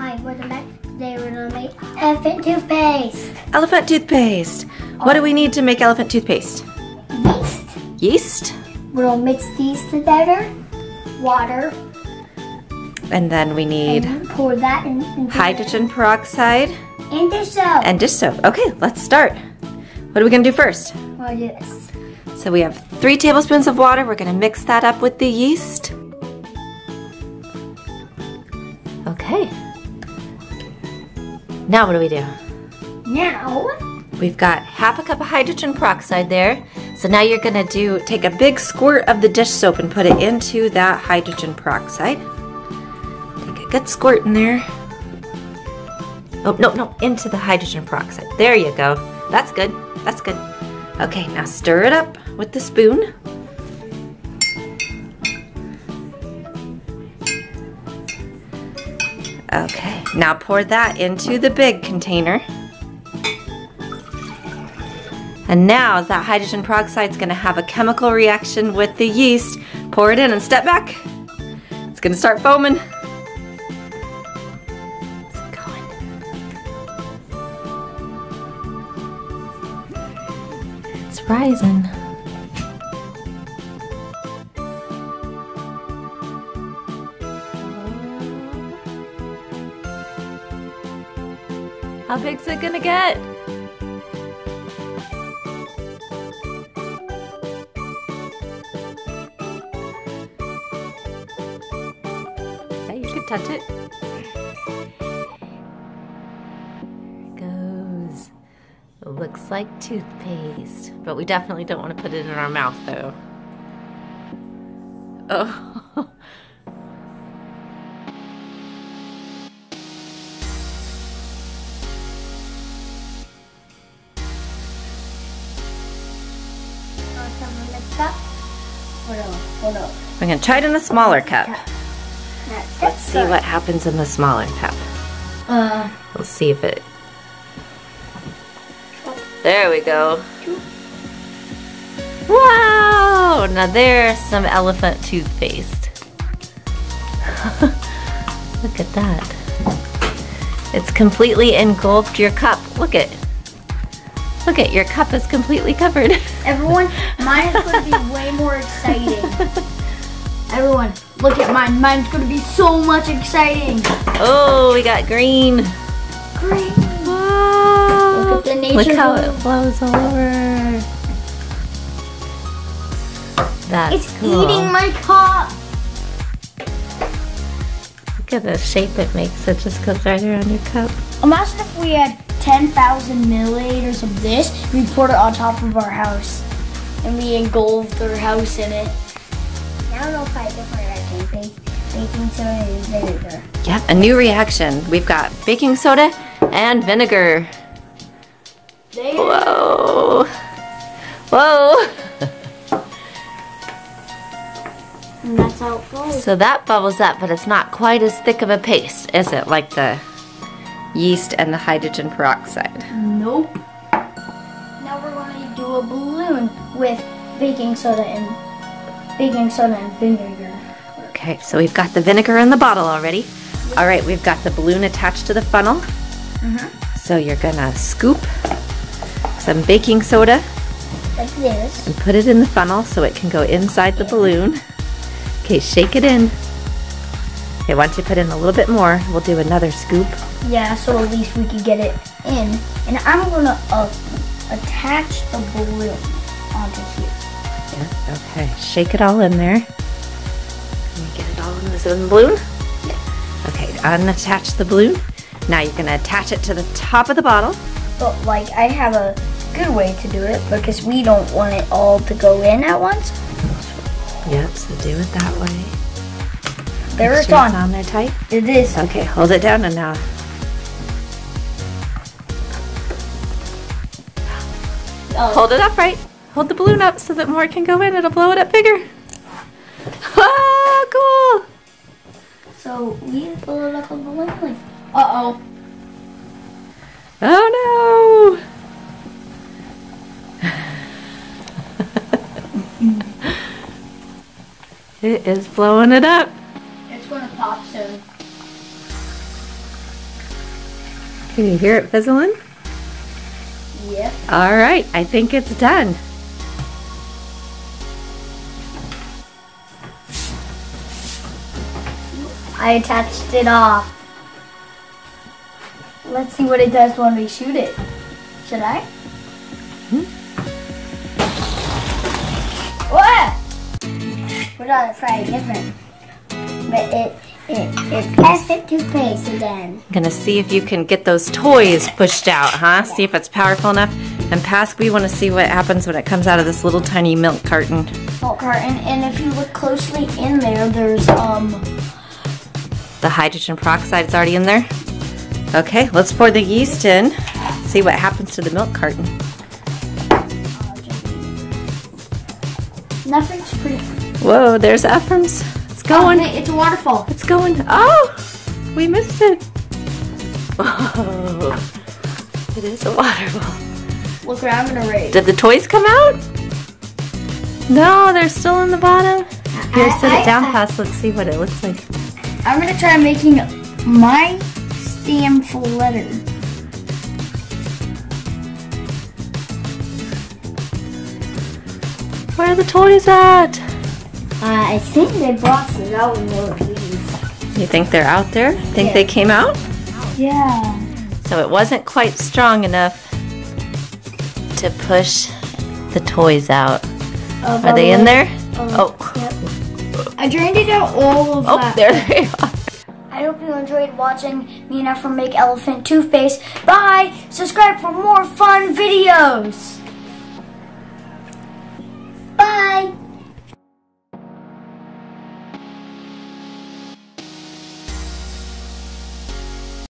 Hi, we're back. Today we're gonna make elephant toothpaste. Elephant toothpaste. What do we need to make elephant toothpaste? Yeast. Yeast. We'll mix these together. Water. And then we need pour that in hydrogen peroxide. And dish soap. Okay, let's start. What are we gonna do first? We'll do this. So we have 3 tablespoons of water. We're gonna mix that up with the yeast. Okay. Now what do we do? Now we've got 1/2 cup of hydrogen peroxide there. So now you're gonna take a big squirt of the dish soap and put it into that hydrogen peroxide. Take a good squirt in there. Oh, no, into the hydrogen peroxide. There you go. That's good. That's good. Okay, now stir it up with the spoon. Okay, now pour that into the big container. And now that hydrogen peroxide is going to have a chemical reaction with the yeast. Pour it in and step back. It's going to start foaming. It's going. It's rising. How big's it gonna get? Yeah, you could touch it. It goes. It looks like toothpaste, but we definitely don't want to put it in our mouth, though. Oh. We're going to try it in a smaller cup. Let's see what happens in the smaller cup. We'll see if it... There we go. Wow! Now there's some elephant toothpaste. Look at that. It's completely engulfed your cup. Look at it. Look at your cup is completely covered. Everyone, mine is going to be way more exciting. Everyone, look at mine. Mine's going to be so much exciting. Oh, we got green. Green. Wow. Look at the nature. Look how it flows all over. That's cool. It's eating my cup. Look at the shape it makes. It just goes right around your cup. Imagine if we had 10,000 milliliters of this, we poured it on top of our house. And we engulfed our house in it. Now it'll fight different reactions, baking soda and vinegar. Yep, a new reaction. We've got baking soda and vinegar. Whoa. Whoa. And that's how it flows. So that bubbles up, but it's not quite as thick of a paste, is it? Like the yeast and the hydrogen peroxide. Nope. Now we're going to do a balloon with baking soda and vinegar. Okay, so we've got the vinegar in the bottle already. All right, we've got the balloon attached to the funnel. So you're gonna scoop some baking soda like this and put it in the funnel so it can go inside the balloon. Okay, shake it in. Okay, once you put in a little bit more, we'll do another scoop. Yeah, so at least we can get it in. And I'm going to attach the balloon onto here. Yeah, okay. Shake it all in there. Can you get it all in this balloon? Yeah. Okay, unattach the balloon. Now you're going to attach it to the top of the bottle. But, like, I have a good way to do it because we don't want it all to go in at once. Yep, so do it that way. There it's on. It's on there tight? It is. Okay, hold it down and now. Oh. Hold it upright. Hold the balloon up so that more can go in. It'll blow it up bigger. Oh, cool. So we need to blow it up a balloon. Uh-oh. Oh, no. It is blowing it up. It's going to pop soon. Can you hear it fizzling? Yep. All right, I think it's done. I attached it off. Let's see what it does when we shoot it. Should I? What? We're gonna try different. But it passed it to face again. Gonna see if you can get those toys pushed out, huh? Yeah. See if it's powerful enough. And Pasque, we want to see what happens when it comes out of this little tiny milk carton. Milk carton, and if you look closely in there, there's the hydrogen peroxide is already in there. Okay, let's pour the yeast in. See what happens to the milk carton. Ephraim's pretty. Whoa, there's Ephraim's. It's going. It's a waterfall. It's going. Oh, we missed it. Whoa, it is a waterfall. Look where I'm gonna raise. Did the toys come out? No, they're still in the bottom. Here, set it down, Pasque. Let's see what it looks like. I'm going to try making my stamp letter. Where are the toys at? I think they brought it out in one of these. You think they're out there? Think they came out? Yeah. So it wasn't quite strong enough to push the toys out. Are they in there? Oh. Yep. I drained it out all of that. Oh, there they are. I hope you enjoyed watching me and Ephraim make elephant toothpaste. Bye! Subscribe for more fun videos!